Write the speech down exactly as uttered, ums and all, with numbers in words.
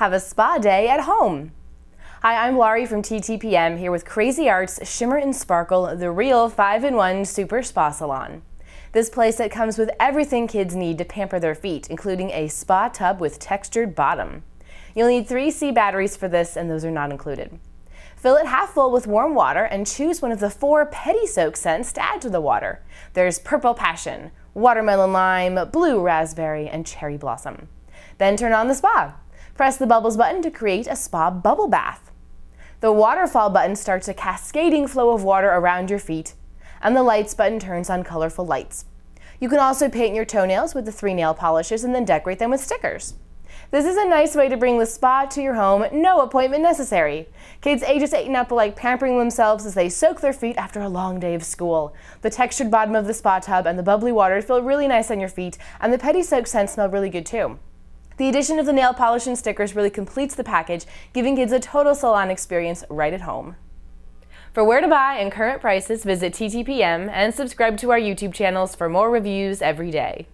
Have a spa day at home. Hi, I'm Laurie from T T P M here with Cra-Z-Art's Shimmer and Sparkle, the real five in one Super Spa Salon. This place that comes with everything kids need to pamper their feet, including a spa tub with textured bottom. You'll need three C batteries for this, and those are not included. Fill it half full with warm water and choose one of the four Pedi-Soak scents to add to the water. There's Purple Passion, Watermelon Lime, Blue Raspberry, and Cherry Blossom. Then turn on the spa. Press the Bubbles button to create a spa bubble bath. The Waterfall button starts a cascading flow of water around your feet, and the Lights button turns on colorful lights. You can also paint your toenails with the three nail polishes and then decorate them with stickers. This is a nice way to bring the spa to your home, no appointment necessary. Kids ages eight and up like pampering themselves as they soak their feet after a long day of school. The textured bottom of the spa tub and the bubbly water feel really nice on your feet, and the Pedi-Soak scent smell really good too. The addition of the nail polish and stickers really completes the package, giving kids a total salon experience right at home. For where to buy and current prices, visit T T P M and subscribe to our YouTube channels for more reviews every day.